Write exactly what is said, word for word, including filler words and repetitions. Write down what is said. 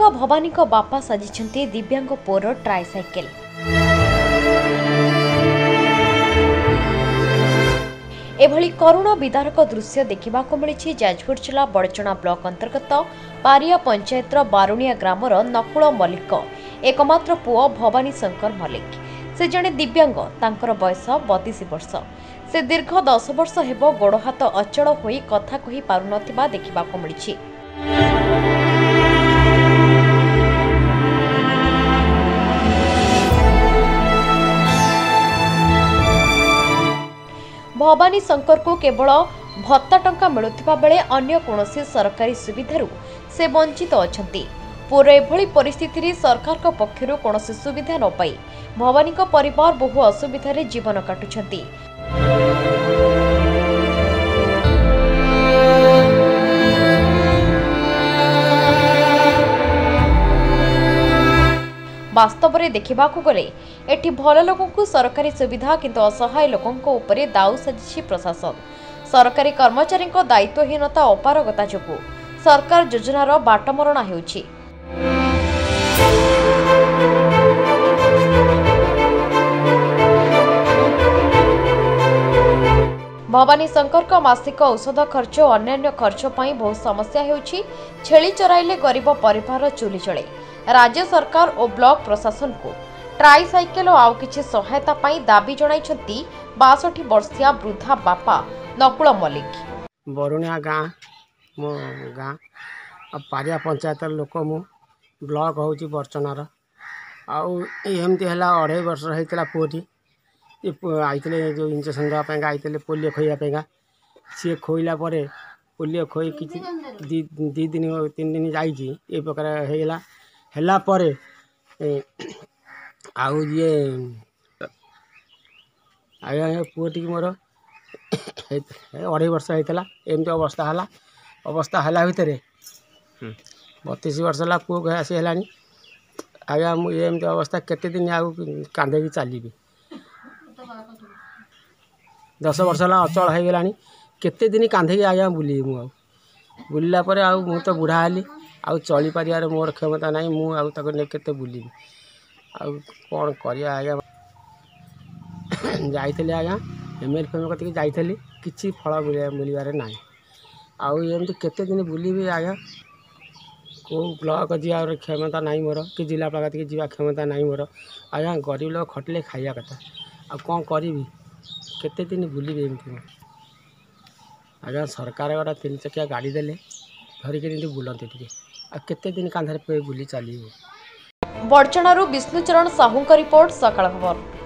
दिव्यांग भवानी को बापा साजिशंते दिव्यांग पोर ट्राइसाइकेल। एभली करुण विदारक दृश्य देखा मिली जाजपुर जिला बड़चणा ब्लॉक अंतर्गत पारिया पंचायत बारुणिया ग्रामर नकुल मल्लिक एकमात्र पुओ भवानी शंकर मल्लिक से जड़े दिव्यांग। तांकर बयस बतीस वर्ष। से दीर्घ दस वर्ष हेबो गोड़ हाथ अचल होई कथा कही पारु नथिबा देखा मिली। भवानी शंकर को केवल भत्ता टंका मिलुथिबा बेले अन्य कोनोसी सरकारी सुविधारू से वंचित अछंती। पूरे एभली परिस्थिति रे सरकार को पक्षरू कोनोसी सुविधा न पाई भवानी को परिवार बहु असुविधा रे जीवन काटुछंती। वास्तव में देखा गले एठी भल लोक सरकारी सुविधा किंतु असहाय लोक उपरे दाऊ साजिश प्रशासन। सरकारी कर्मचारी दायित्वहीनता अपारगता जोगु सरकार योजनार बाटमरणा हेउछि। भवानी शंकर का मासिक औषध खर्च अन्य खर्च पर बहुत समस्या होउछि। छेली चराइले गरीब परिवार चूली चले। राज्य सरकार और ब्लॉक प्रशासन को ट्राई साइकेल और आउ किसी सहायता पाई दाबी जणाइछंती बासठ वर्षिया वृद्धा बापा नकुल मल्लिक। बरुणिया गाँ मो गाँ अब पारिया पंचायत लोक मु ब्लॉक होउछि बरचनार। आउ एमती हला अढ़ाई वर्ष होइतला पुटी आई जो इंजेक्शन देवाई आई पोलियो खोईवाई सी खोईला पोलियो खोई कि दी दिन तीन दिन जाइए प्रकार होगापर आउ ये आज पुटी मोर अढ़ाई वर्ष होता एमती अवस्था है। अवस्था है भितर बतीस वर्ष है पुक आसी है आज्ञा मुझे एमती अवस्था केते दिन आउ कांदे चलि दस वर्ष है अचल होगा केते दिन कांधे आज्ञा बुले मु बुला तो बुढ़ा हेली आउ चली पार मोर क्षमता ना मुझे के बुलि आउ कौन करा आज्ञा जाइली आज्ञा एम एल फेम कति जाइली कि फल मिलबार ना आमती केते दिन बुलि आज्ञा को ब्लॉक जा क्षमता ना मोर कि जिलापा कति जी क्षमता ना मोर आज्ञा गरीब लोग खटिले खाया कथा आ कौन करी केते दिन बुलि एमती आज्ञा सरकार गोटा तीन चकिया गाड़ी देले धरिक बुलते टे आते दिन कांधे बुली चलो। बड़चणारू विष्णुचरण साहू का रिपोर्ट सकाळ खबर।